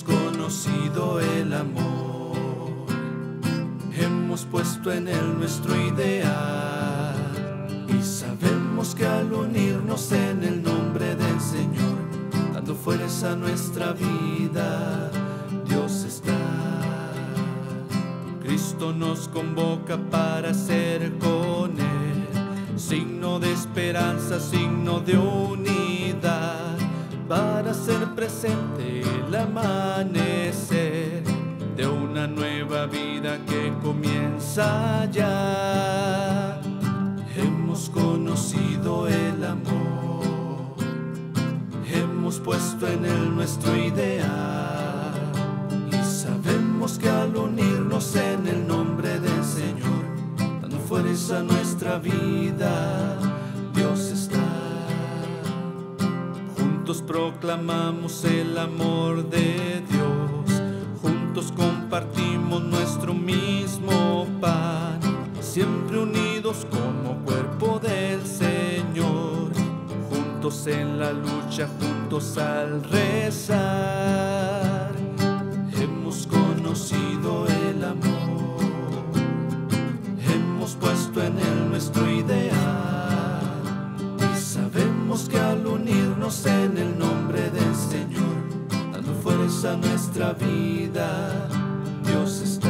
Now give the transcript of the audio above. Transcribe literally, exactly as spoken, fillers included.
hemos conocido el amor, hemos puesto en él nuestro ideal, y sabemos que al unirnos en el nombre del Señor, dando fuerza a nuestra vida, Dios está. Cristo nos convoca para ser con él, signo de esperanza, signo de unidad, para hacer presente el amanecer de una nueva vida que comienza ya. Hemos conocido el amor, hemos puesto en él nuestro ideal, y sabemos que al unirnos en el nombre del Señor, dando fuerza a nuestra vida, Dios está. Juntos proclamamos el amor de Dios, juntos compartimos nuestro mismo pan, siempre unidos como cuerpo del Señor, juntos en la lucha, juntos al rezar. Hemos conocido el amor, hemos puesto en él nuestro ideal, y sabemos que al unir en el nombre del Señor, dando fuerza a nuestra vida, Dios está.